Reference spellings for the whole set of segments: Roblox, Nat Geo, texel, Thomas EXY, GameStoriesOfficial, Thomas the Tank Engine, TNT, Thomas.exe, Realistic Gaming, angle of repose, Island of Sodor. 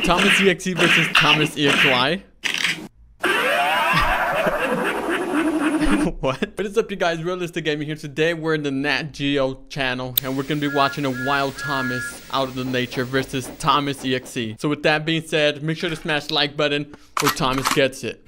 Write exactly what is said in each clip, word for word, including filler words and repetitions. Thomas E X E versus Thomas E X Y. What? What is up, you guys? Realistic Gaming here. Today we're in the Nat Geo channel and we're gonna be watching a wild Thomas out of the nature versus Thomas E X E. So with that being said, make sure to smash the like button where Thomas gets it.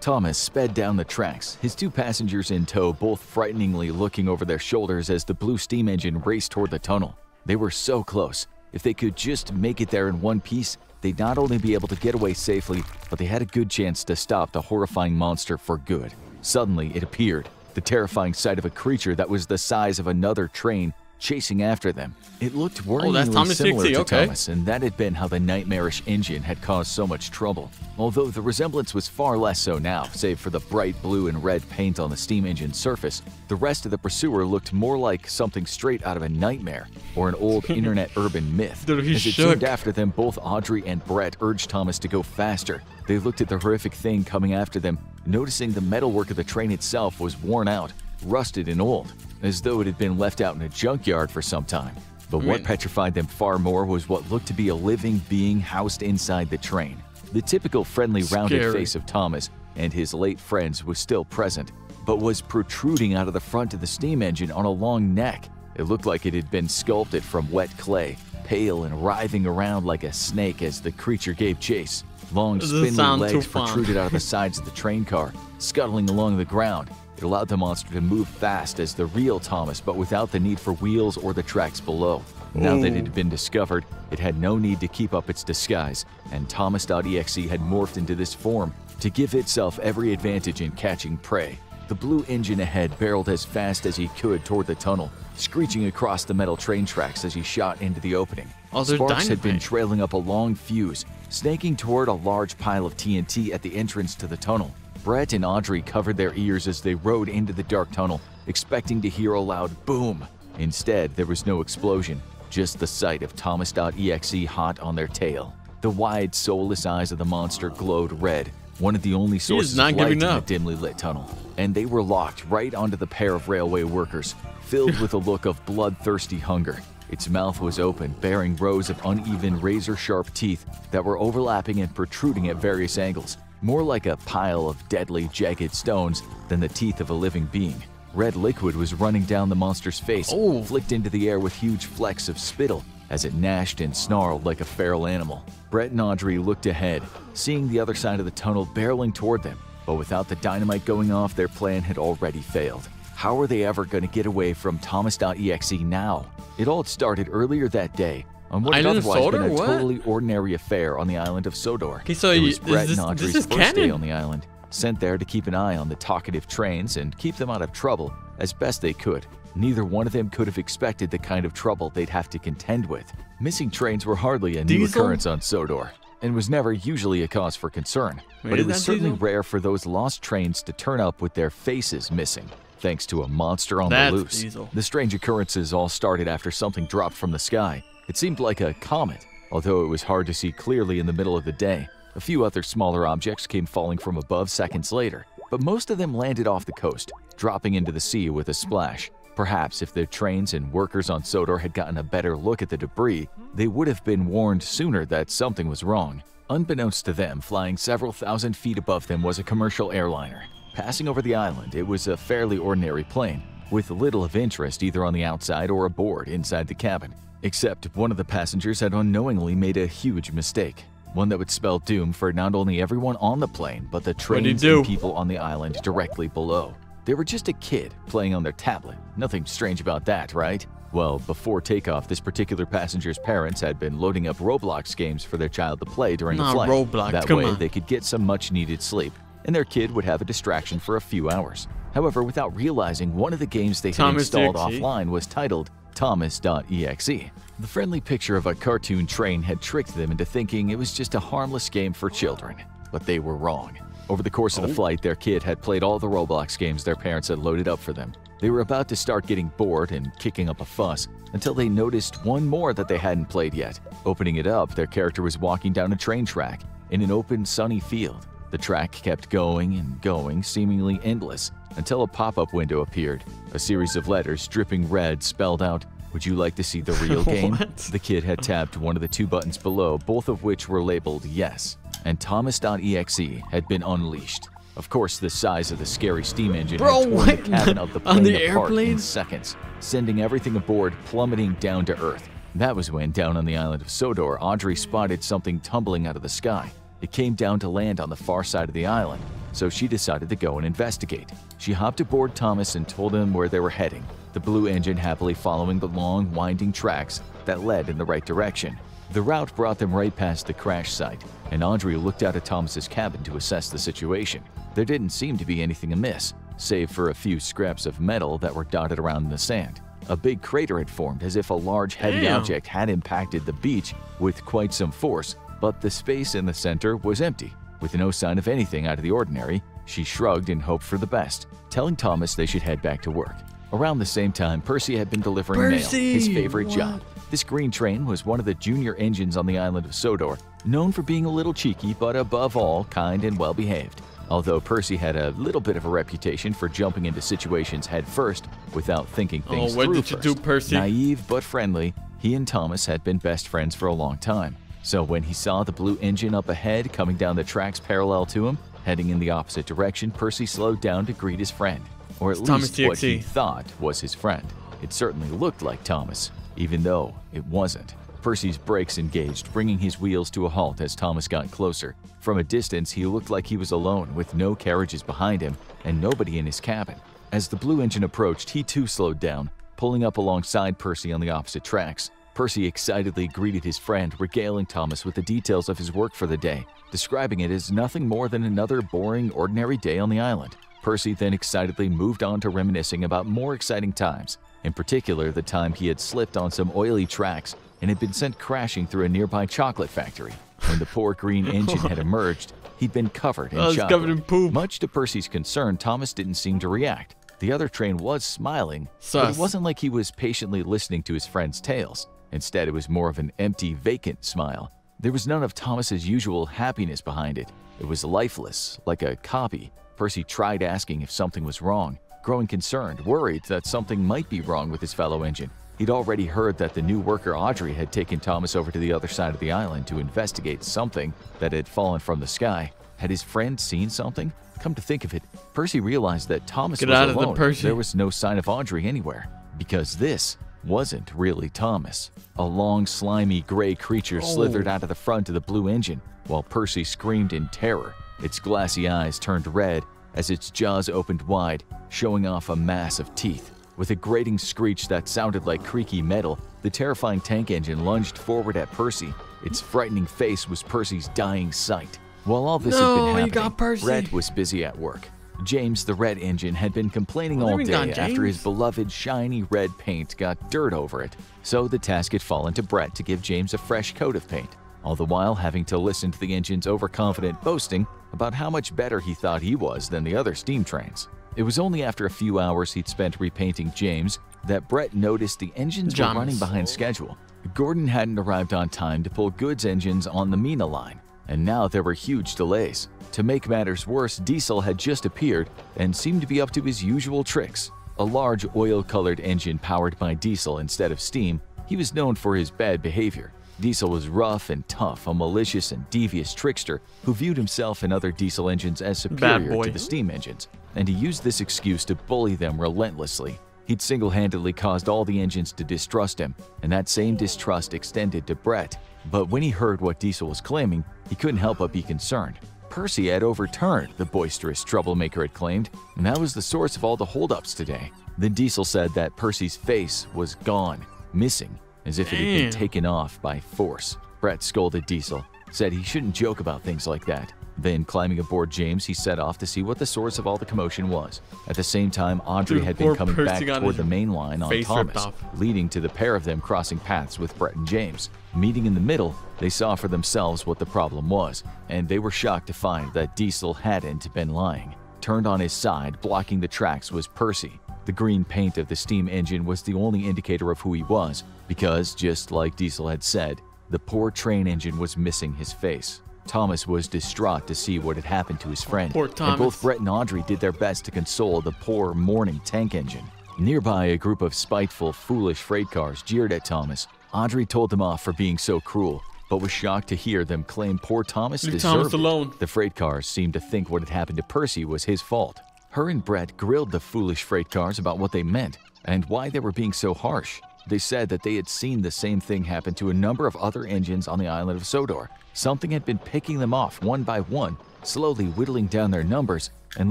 Thomas sped down the tracks, his two passengers in tow, both frighteningly looking over their shoulders as the blue steam engine raced toward the tunnel. They were so close. If they could just make it there in one piece, they'd not only be able to get away safely, but they had a good chance to stop the horrifying monster for good. Suddenly, it appeared, the terrifying sight of a creature that was the size of another train chasing after them. It looked worryingly oh, similar to okay. Thomas, and that had been how the nightmarish engine had caused so much trouble. Although the resemblance was far less so now, save for the bright blue and red paint on the steam engine surface, the rest of the pursuer looked more like something straight out of a nightmare or an old internet urban myth. Dude, as it zoomed after them, both Audrey and Brett urged Thomas to go faster. They looked at the horrific thing coming after them, noticing the metalwork of the train itself was worn out, rusted and old, as though it had been left out in a junkyard for some time. But what I mean, petrified them far more was what looked to be a living being housed inside the train. The typical friendly scary. rounded face of Thomas and his late friends was still present, but was protruding out of the front of the steam engine on a long neck. It looked like it had been sculpted from wet clay, pale and writhing around like a snake as the creature gave chase. Long spindly legs protruded out of the sides of the train car, scuttling along the ground. It allowed the monster to move fast as the real Thomas, but without the need for wheels or the tracks below. Ooh. Now that it had been discovered, it had no need to keep up its disguise, and Thomas.exe had morphed into this form to give itself every advantage in catching prey. The blue engine ahead barreled as fast as he could toward the tunnel, screeching across the metal train tracks as he shot into the opening. Oh, Sparks had been trailing up a long fuse, snaking toward a large pile of T N T at the entrance to the tunnel. Brett and Audrey covered their ears as they rode into the dark tunnel, expecting to hear a loud boom. Instead, there was no explosion, just the sight of Thomas.exe hot on their tail. The wide, soulless eyes of the monster glowed red, one of the only sources of light in the dimly lit tunnel. And they were locked right onto the pair of railway workers, filled with a look of bloodthirsty hunger. Its mouth was open, bearing rows of uneven, razor-sharp teeth that were overlapping and protruding at various angles, more like a pile of deadly, jagged stones than the teeth of a living being. Red liquid was running down the monster's face, oh. flicked into the air with huge flecks of spittle as it gnashed and snarled like a feral animal. Brett and Audrey looked ahead, seeing the other side of the tunnel barreling toward them, but without the dynamite going off, their plan had already failed. How are they ever going to get away from Thomas.exe now? It all started earlier that day, on what had otherwise been a what? totally ordinary affair on the island of Sodor. Okay, so it was Brett and Audrey's first canon. day on the island, sent there to keep an eye on the talkative trains and keep them out of trouble as best they could. Neither one of them could have expected the kind of trouble they'd have to contend with. Missing trains were hardly a Diesel? new occurrence on Sodor, and was never usually a cause for concern. Wait, but it was certainly Diesel? rare for those lost trains to turn up with their faces missing, thanks to a monster on That's the loose. Diesel. The strange occurrences all started after something dropped from the sky. It seemed like a comet, although it was hard to see clearly in the middle of the day. A few other smaller objects came falling from above seconds later, but most of them landed off the coast, dropping into the sea with a splash. Perhaps if the trains and workers on Sodor had gotten a better look at the debris, they would have been warned sooner that something was wrong. Unbeknownst to them, flying several thousand feet above them was a commercial airliner. Passing over the island, it was a fairly ordinary plane, with little of interest either on the outside or aboard inside the cabin. Except one of the passengers had unknowingly made a huge mistake, one that would spell doom for not only everyone on the plane, but the trains and people on the island directly below. They were just a kid playing on their tablet. Nothing strange about that, right? Well, before takeoff, this particular passenger's parents had been loading up Roblox games for their child to play during the flight. Roblox, that way they could get some much-needed sleep, and their kid would have a distraction for a few hours. However, without realizing, one of the games they had installed offline was titled Thomas.exe. The friendly picture of a cartoon train had tricked them into thinking it was just a harmless game for children, but they were wrong. Over the course of the flight, their kid had played all the Roblox games their parents had loaded up for them. They were about to start getting bored and kicking up a fuss until they noticed one more that they hadn't played yet. Opening it up, their character was walking down a train track in an open, sunny field. The track kept going and going, seemingly endless, until a pop-up window appeared. A series of letters dripping red spelled out Would you like to see the real game? The kid had tapped one of the two buttons below, both of which were labeled yes, and Thomas.exe had been unleashed. Of course, the size of the scary steam engine Bro, had torn the cabin of the plane on the apart airplane? in seconds, sending everything aboard plummeting down to Earth. That was when, down on the island of Sodor, Audrey spotted something tumbling out of the sky. It came down to land on the far side of the island, so she decided to go and investigate. She hopped aboard Thomas and told him where they were heading, the blue engine happily following the long, winding tracks that led in the right direction. The route brought them right past the crash site, and Audrey looked out at Thomas's cabin to assess the situation. There didn't seem to be anything amiss, save for a few scraps of metal that were dotted around in the sand. A big crater had formed, as if a large heavy Damn. object had impacted the beach with quite some force, but the space in the center was empty, with no sign of anything out of the ordinary. She shrugged and hoped for the best, telling Thomas they should head back to work. Around the same time, Percy had been delivering Percy! mail, his favorite what? job. This green train was one of the junior engines on the island of Sodor, known for being a little cheeky but above all kind and well-behaved. Although Percy had a little bit of a reputation for jumping into situations head-first without thinking things through first. Oh, what did you do, Percy? Naive but friendly, he and Thomas had been best friends for a long time. So when he saw the blue engine up ahead coming down the tracks parallel to him, heading in the opposite direction, Percy slowed down to greet his friend. Or at least what he thought was his friend. It certainly looked like Thomas, even though it wasn't. Percy's brakes engaged, bringing his wheels to a halt as Thomas got closer. From a distance, he looked like he was alone, with no carriages behind him and nobody in his cabin. As the blue engine approached, he too slowed down, pulling up alongside Percy on the opposite tracks. Percy excitedly greeted his friend, regaling Thomas with the details of his work for the day, describing it as nothing more than another boring, ordinary day on the island. Percy then excitedly moved on to reminiscing about more exciting times, in particular the time he had slipped on some oily tracks and had been sent crashing through a nearby chocolate factory. When the poor green engine had emerged, he'd been covered in oh, chocolate. Covered in poop. Much to Percy's concern, Thomas didn't seem to react. The other train was smiling, Sus. but it wasn't like he was patiently listening to his friend's tales. Instead, it was more of an empty, vacant smile. There was none of Thomas's usual happiness behind it. It was lifeless, like a copy. Percy tried asking if something was wrong, growing concerned, worried that something might be wrong with his fellow engine. He'd already heard that the new worker Audrey had taken Thomas over to the other side of the island to investigate something that had fallen from the sky. Had his friend seen something? Come to think of it, Percy realized that Thomas Get was out alone. Of the there was no sign of Audrey anywhere, because this wasn't really Thomas. A long, slimy, gray creature oh. slithered out of the front of the blue engine, while Percy screamed in terror. Its glassy eyes turned red as its jaws opened wide, showing off a mass of teeth. With a grating screech that sounded like creaky metal, the terrifying tank engine lunged forward at Percy. Its frightening face was Percy's dying sight. While all this no, had been happening, Red was busy at work. James, the red engine, had been complaining well, all day gone, after his beloved shiny red paint got dirt over it, so the task had fallen to Brett to give James a fresh coat of paint, all the while having to listen to the engine's overconfident boasting about how much better he thought he was than the other steam trains. It was only after a few hours he'd spent repainting James that Brett noticed the engines Johnson. were running behind schedule. Gordon hadn't arrived on time to pull goods engines on the Mina line, and now there were huge delays. To make matters worse, Diesel had just appeared and seemed to be up to his usual tricks. A large oil-colored engine powered by diesel instead of steam, he was known for his bad behavior. Diesel was rough and tough, a malicious and devious trickster who viewed himself and other diesel engines as superior to the steam engines, and he used this excuse to bully them relentlessly. He'd single-handedly caused all the engines to distrust him, and that same distrust extended to Brett. But when he heard what Diesel was claiming, he couldn't help but be concerned. Percy had overturned, the boisterous troublemaker had claimed, and that was the source of all the holdups today. Then Diesel said that Percy's face was gone, missing, as if it had been taken off by force. Brett scolded Diesel, said he shouldn't joke about things like that. Then, climbing aboard James, he set off to see what the source of all the commotion was. At the same time, Audrey Dude, had been coming Percy back toward the main line on Thomas, leading to the pair of them crossing paths with Brett and James. Meeting in the middle, they saw for themselves what the problem was, and they were shocked to find that Diesel hadn't been lying. Turned on his side, blocking the tracks, was Percy. The green paint of the steam engine was the only indicator of who he was, because, just like Diesel had said, the poor train engine was missing his face. Thomas was distraught to see what had happened to his friend, and both Brett and Audrey did their best to console the poor, mourning tank engine. Nearby, a group of spiteful, foolish freight cars jeered at Thomas. Audrey told them off for being so cruel, but was shocked to hear them claim poor Thomas deserved Thomas alone. The freight cars seemed to think what had happened to Percy was his fault. Her and Brett grilled the foolish freight cars about what they meant and why they were being so harsh. They said that they had seen the same thing happen to a number of other engines on the island of Sodor. Something had been picking them off one by one, slowly whittling down their numbers and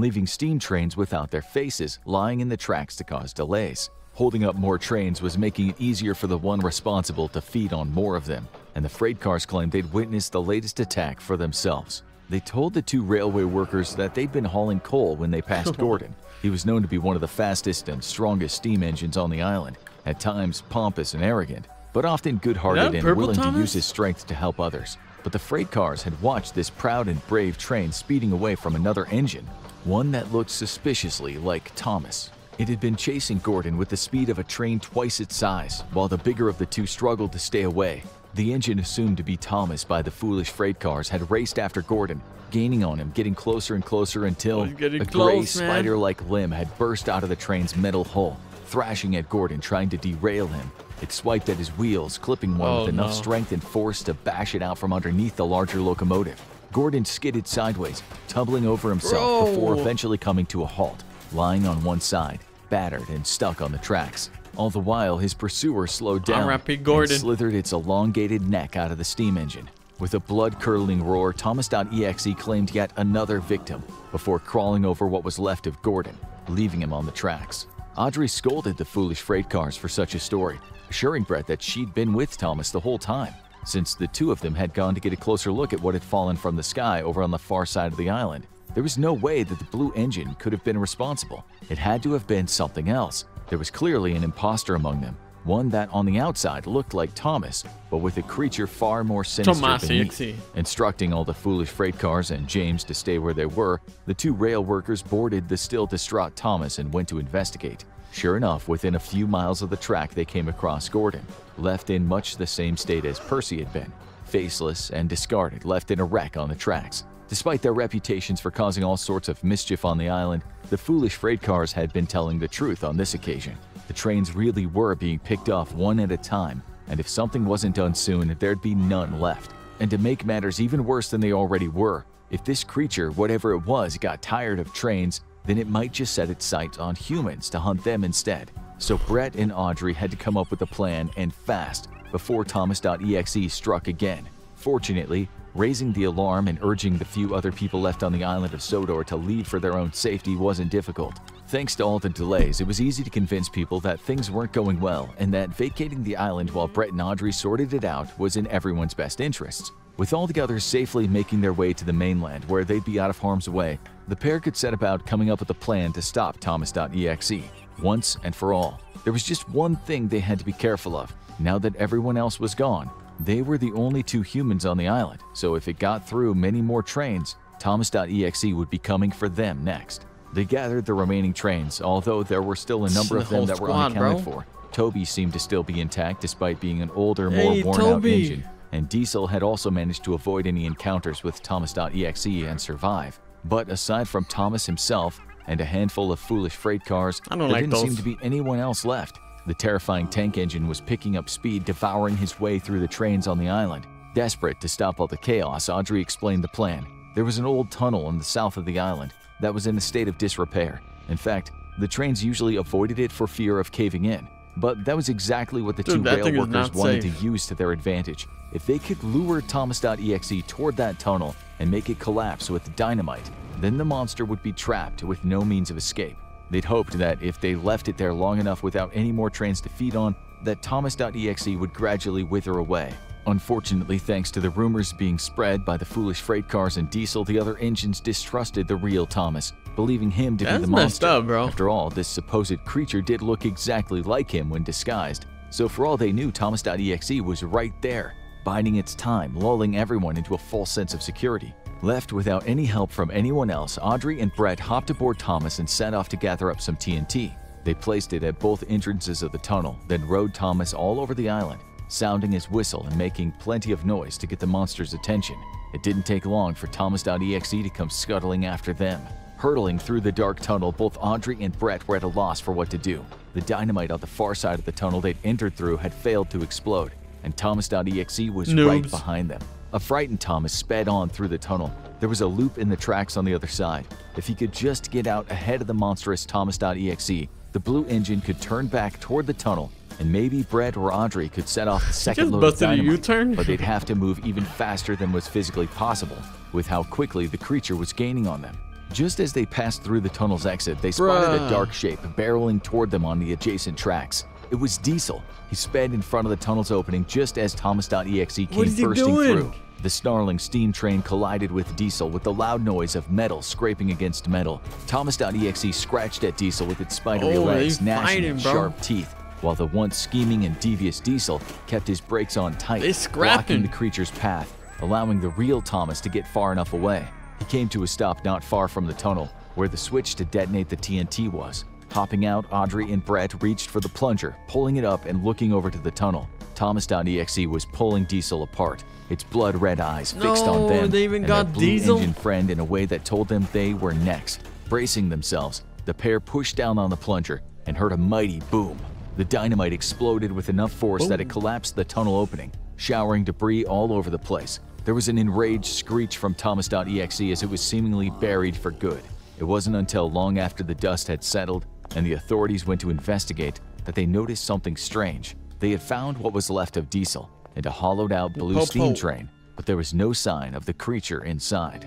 leaving steam trains without their faces lying in the tracks to cause delays. Holding up more trains was making it easier for the one responsible to feed on more of them, and the freight cars claimed they'd witnessed the latest attack for themselves. They told the two railway workers that they'd been hauling coal when they passed Gordon. He was known to be one of the fastest and strongest steam engines on the island, at times pompous and arrogant, but often good-hearted and willing to use his strength to help others. But the freight cars had watched this proud and brave train speeding away from another engine, one that looked suspiciously like Thomas. It had been chasing Gordon with the speed of a train twice its size, while the bigger of the two struggled to stay away. The engine assumed to be Thomas by the foolish freight cars had raced after Gordon, gaining on him, getting closer and closer until a gray spider-like limb had burst out of the train's metal hull, thrashing at Gordon, trying to derail him. It swiped at his wheels, clipping one oh, with enough no. strength and force to bash it out from underneath the larger locomotive. Gordon skidded sideways, tumbling over himself Bro. before eventually coming to a halt, lying on one side, battered and stuck on the tracks. All the while, his pursuer slowed down and slithered its elongated neck out of the steam engine. With a blood-curdling roar, Thomas.exe claimed yet another victim before crawling over what was left of Gordon, leaving him on the tracks. Audrey scolded the foolish freight cars for such a story, assuring Brett that she'd been with Thomas the whole time, since the two of them had gone to get a closer look at what had fallen from the sky over on the far side of the island. There was no way that the blue engine could have been responsible. It had to have been something else. There was clearly an imposter among them, one that on the outside looked like Thomas, but with a creature far more sinister beneath. Instructing all the foolish freight cars and James to stay where they were, the two rail workers boarded the still distraught Thomas and went to investigate. Sure enough, within a few miles of the track, they came across Gordon, left in much the same state as Percy had been, faceless and discarded, left in a wreck on the tracks. Despite their reputations for causing all sorts of mischief on the island, the foolish freight cars had been telling the truth on this occasion. The trains really were being picked off one at a time, and if something wasn't done soon, there'd be none left. And to make matters even worse than they already were, if this creature, whatever it was, got tired of trains, then it might just set its sights on humans to hunt them instead. So Brett and Audrey had to come up with a plan, and fast, before Thomas.exe struck again. Fortunately, raising the alarm and urging the few other people left on the island of Sodor to leave for their own safety wasn't difficult. Thanks to all the delays, it was easy to convince people that things weren't going well and that vacating the island while Brett and Audrey sorted it out was in everyone's best interests. With all the others safely making their way to the mainland where they'd be out of harm's way, the pair could set about coming up with a plan to stop Thomas.exe once and for all. There was just one thing they had to be careful of. Now that everyone else was gone, they were the only two humans on the island, so if it got through many more trains, Thomas.exe would be coming for them next. They gathered the remaining trains, although there were still a number of them that were unaccounted for. Toby seemed to still be intact despite being an older, more worn-out engine, and Diesel had also managed to avoid any encounters with Thomas.exe and survive. But aside from Thomas himself and a handful of foolish freight cars, there didn't seem to be anyone else left. The terrifying tank engine was picking up speed, devouring his way through the trains on the island. Desperate to stop all the chaos, Audrey explained the plan. There was an old tunnel in the south of the island that was in a state of disrepair. In fact, the trains usually avoided it for fear of caving in. But that was exactly what the Dude, two rail workers wanted safe. to use to their advantage. If they could lure Thomas.exe toward that tunnel and make it collapse with dynamite, then the monster would be trapped with no means of escape. They'd hoped that if they left it there long enough without any more trains to feed on, that Thomas.exe would gradually wither away. Unfortunately, thanks to the rumors being spread by the foolish freight cars and Diesel, the other engines distrusted the real Thomas, believing him to That's be the monster. Up, bro. After all, this supposed creature did look exactly like him when disguised, so for all they knew, Thomas.exe was right there, biding its time, lulling everyone into a false sense of security. Left without any help from anyone else, Audrey and Brett hopped aboard Thomas and set off to gather up some T N T. They placed it at both entrances of the tunnel, then rode Thomas all over the island, sounding his whistle and making plenty of noise to get the monster's attention. It didn't take long for Thomas.exe to come scuttling after them. Hurtling through the dark tunnel, both Andre and Brett were at a loss for what to do. The dynamite on the far side of the tunnel they'd entered through had failed to explode, and Thomas.exe was Noobs. right behind them. A frightened Thomas sped on through the tunnel. There was a loop in the tracks on the other side. If he could just get out ahead of the monstrous Thomas.exe, the blue engine could turn back toward the tunnel, and maybe Brett or Andre could set off the second load of dynamite, but they'd have to move even faster than was physically possible with how quickly the creature was gaining on them. Just as they passed through the tunnel's exit, they spotted Bruh. a dark shape barreling toward them on the adjacent tracks. It was Diesel. He sped in front of the tunnel's opening just as Thomas.exe came bursting through. The snarling steam train collided with Diesel with the loud noise of metal scraping against metal. Thomas.exe scratched at Diesel with its spidery oh, legs, gnashing its sharp teeth, while the once scheming and devious Diesel kept his brakes on tight, blocking the creature's path, allowing the real Thomas to get far enough away. He came to a stop not far from the tunnel, where the switch to detonate the T N T was. Hopping out, Audrey and Brett reached for the plunger, pulling it up and looking over to the tunnel. Thomas.exe was pulling Diesel apart, its blood-red eyes fixed no, on them they even and got their blue Diesel? engine friend in a way that told them they were next. Bracing themselves, the pair pushed down on the plunger and heard a mighty boom. The dynamite exploded with enough force Ooh. that it collapsed the tunnel opening, showering debris all over the place. There was an enraged screech from Thomas.exe as it was seemingly buried for good. It wasn't until long after the dust had settled and the authorities went to investigate that they noticed something strange. They had found what was left of Diesel and a hollowed-out blue Pop steam train, but there was no sign of the creature inside.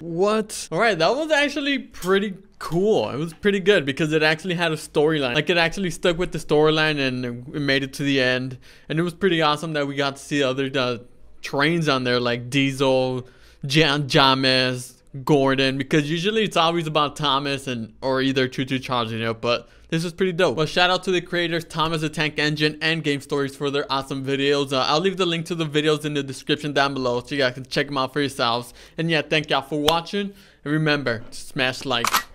What? All right, that was actually pretty cool. It was pretty good because it actually had a storyline. Like, it actually stuck with the storyline and it made it to the end. And it was pretty awesome that we got to see other uh, trains on there, like Diesel, Jan James, Gordon, because usually it's always about Thomas and or either Choo-Choo charging up, but this was pretty dope. Well, shout out to the creators Thomas the Tank Engine and Game Stories for their awesome videos. Uh, I'll leave the link to the videos in the description down below so you guys can check them out for yourselves. And yeah, thank y'all for watching. And remember, smash like.